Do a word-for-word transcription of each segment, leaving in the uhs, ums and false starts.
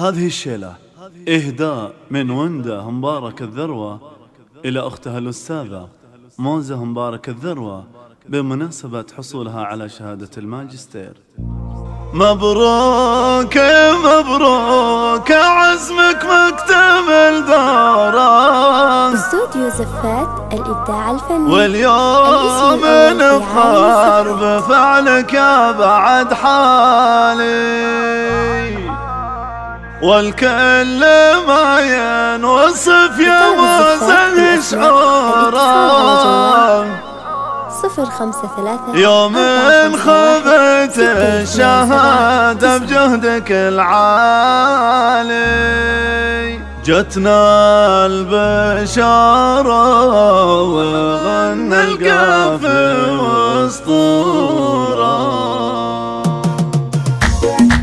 هذه الشيلة إهداء من وندا مبارك الذروه إلى أختها الأستاذة موزة مبارك الذروه بمناسبة حصولها على شهادة الماجستير. مبروك مبروك عزمك مكتمل الدوران، استوديو زفات الابداع الفني، واليوم نفخر بفعلك يا بعد حالي، والكل ما ينوصف يا موزن شعورك. صفر خمسة ثلاثة يوم خذت الشهادة بجهدك العالي، جتنا البشارة وغنى القاف واسطورة.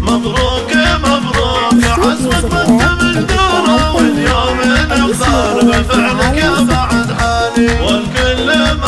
مبروك مبروك عزمك مكتمل دوره، واليوم نفخر بفعلك يا بعد حالي، والكل ما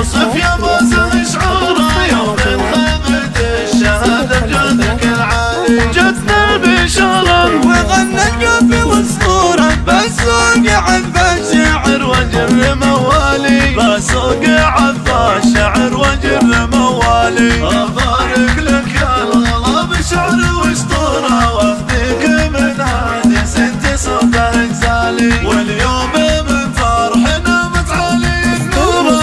وصف يا موزن شعوره، يوم خذت الشهاده بجهدك العالي، جتنا البشاره وغنى القافي واسطوره. بسوق عذبه شعر وجر موالي، بسوق عذبه شعر وجر موالي، ابارك لك يا الغلا بشعر واسطوره، واخذك من هذه ست صوته اجزالي، واليوم من فرحنا متعالي النور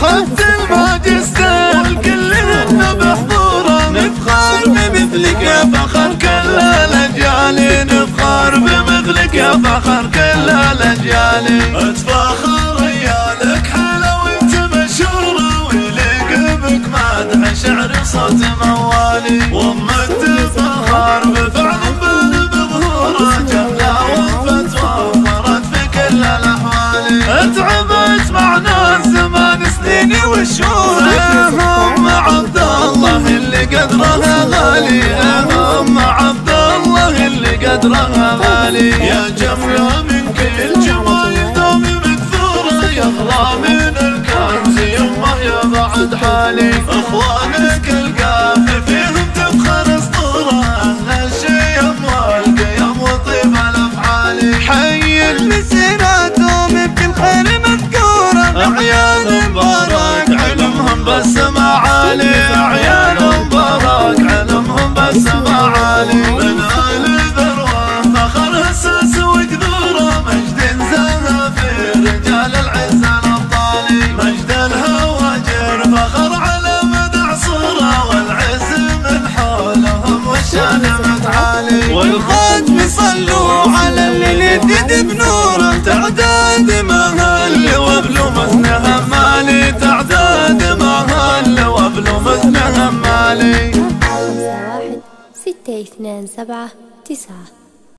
خذت الماجستير، والكل هنا بحضوره. نفخر بمثلك يا فخر كل الاجيالي، نفخر بمثلك يا فخر كل الاجيالي، اتفاخر ريالك حلو وانت مشهوره، ولقمك مدح شعر صوت موالي، وامك تفخر بفعل بال بظهوره، جمله وفت ووفرت في كل الاحوال. اتعبت معنا الزمان والشهور، أهم عبد الله اللي قدرها غالي، أهم عبد الله اللي قدرها غالي، يا جملة من كل جمال دومي مكثورة، يا أغلى من الكنز يمه يا بعد حالي، أخوانك القافي فيهم تفخر أسطورة، أهل الشيم والقيم وطيب الأفعال، حي المسيرة دومي بكل خير مذكورة، أعيان مبارك علمهم بس معالي، عيال مبارك علمهم بس معالي، من آل ذروه فخر هساس وجذوره، مجد زاها في رجال العز الأبطالي، مجد الهواجر فخر على مدع صوره، والعز من حولهم والشان متعالي، والخاتم صلوا على اللي يدد بنوره، تعداد مهل وابل مثنها مالي، تعداد مهل وابل مثنها مالي. واحد ستة اثنان سبعة تسعة.